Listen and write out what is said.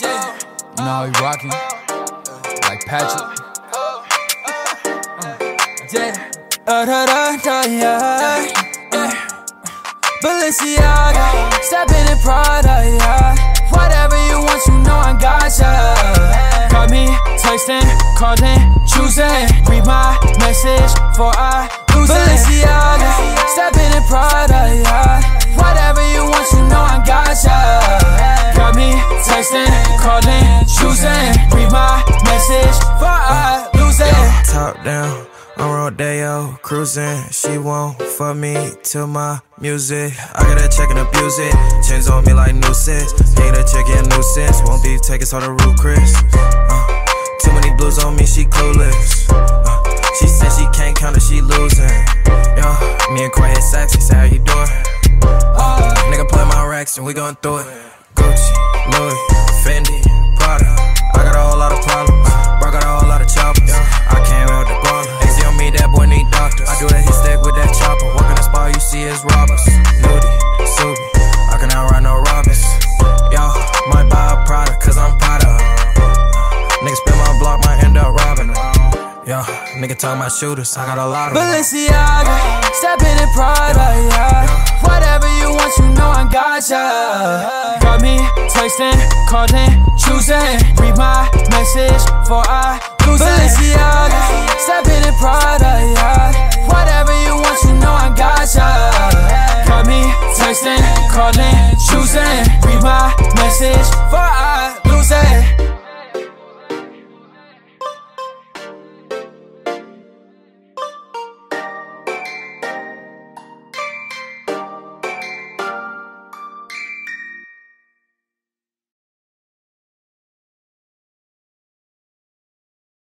You know how he rockin', like Patrick. Balenciaga, steppin' in Prada, yeah. Whatever you want, you know I got ya. Got me textin', callin', choosin'. Read my message before I lose it. Balenciaga, steppin' in Prada, yeah. Whatever you want, you know I got ya. Got me textin', callin', choosin'. Read my message before I lose it. Top down on Rodeo, cruising. She won't fuck me till my music. I got that check and abuse it. Chains on me like nuisance. Ain't a check and nuisance. Won't be taking so the root, Chris. Too many blues on me, she clueless. She said she can't count it, she losing. Yeah, me and Quay had sex. He said, how you doing? Nigga, play my racks and we gon' through it. Gucci, Louis, Fendi, Prada. I got a whole lot of problems. Bro, got a whole lot of choppers. I came out the guana. That boy need doctors. I do that hit stack with that chopper. Walking the spot, you see is robbers. Nudie, Subi, I cannot ride no robbers. Y'all might buy a Prada, cause I'm Prada. Nigga spin my block, might end up robbing them. Yo, nigga talk my shooters, I got a lot of them. Balenciaga, steppin' in Prada, yeah. Whatever you want, you know I got ya. Got me textin', callin', choosin'. Read my message before I lose it. Balenciaga, steppin' in Prada, yeah. Whatever you want, you know I got ya. Got me textin', callin', choosin'. Read my message before I